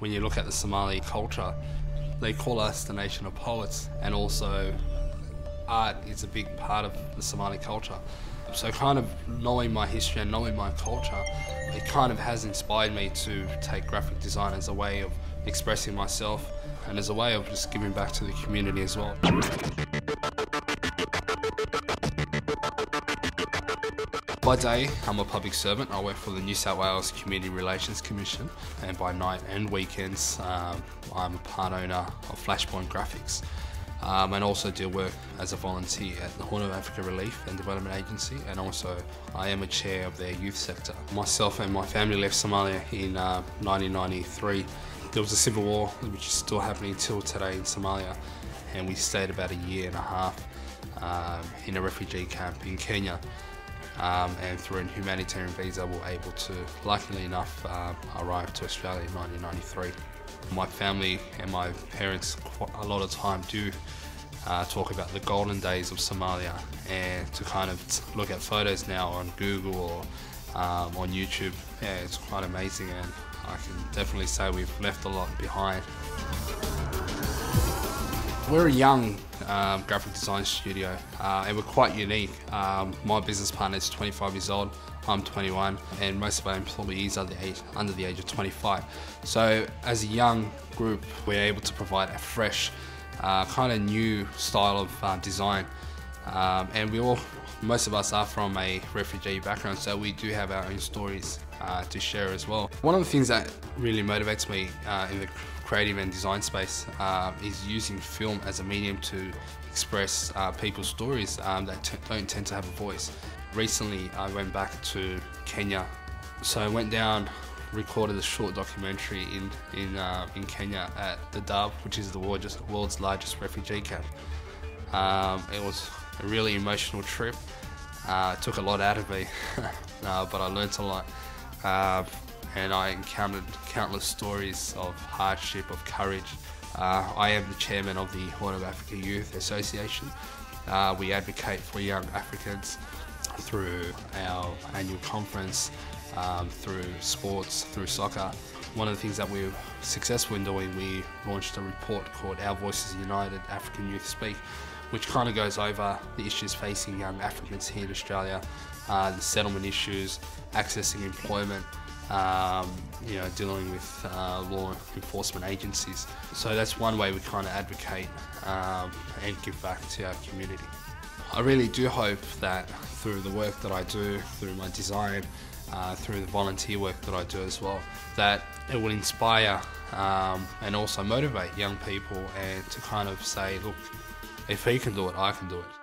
When you look at the Somali culture, they call us the nation of poets, and also art is a big part of the Somali culture. So kind of knowing my history and knowing my culture, it kind of has inspired me to take graphic design as a way of expressing myself and as a way of just giving back to the community as well. By day, I'm a public servant. I work for the New South Wales Community Relations Commission, and by night and weekends, I'm a part owner of Flashpoint Graphics, and also do work as a volunteer at the Horn of Africa Relief and Development Agency, and also I am a chair of their youth sector. Myself and my family left Somalia in 1993. There was a civil war, which is still happening till today in Somalia, and we stayed about a year and a half in a refugee camp in Kenya. And through a humanitarian visa, we were able to, luckily enough, arrive to Australia in 1993. My family and my parents, quite a lot of time, do talk about the golden days of Somalia, and to kind of look at photos now on Google or on YouTube, yeah, it's quite amazing, and I can definitely say we've left a lot behind. We're a young graphic design studio, and we're quite unique. My business partner is 25 years old, I'm 21, and most of our employees are under the age of 25. So as a young group, we're able to provide a fresh, kind of new style of design. And most of us are from a refugee background, so we do have our own stories to share as well. One of the things that really motivates me in the creative and design space is using film as a medium to express people's stories that don't tend to have a voice. Recently, I went back to Kenya, so I went down, recorded a short documentary in Kenya at Dadaab, which is the world's largest refugee camp. It was a really emotional trip. It took a lot out of me, but I learnt a lot. And I encountered countless stories of hardship, of courage. I am the chairman of the Horn of Africa Youth Association. We advocate for young Africans through our annual conference, through sports, through soccer. One of the things that we were successful in doing, we launched a report called Our Voices United, African Youth Speak, which kind of goes over the issues facing young Africans here in Australia, the settlement issues, accessing employment, you know, dealing with law enforcement agencies. So that's one way we kind of advocate and give back to our community. I really do hope that through the work that I do, through my design, through the volunteer work that I do as well, that it will inspire and also motivate young people, and to kind of say, look, if he can do it, I can do it.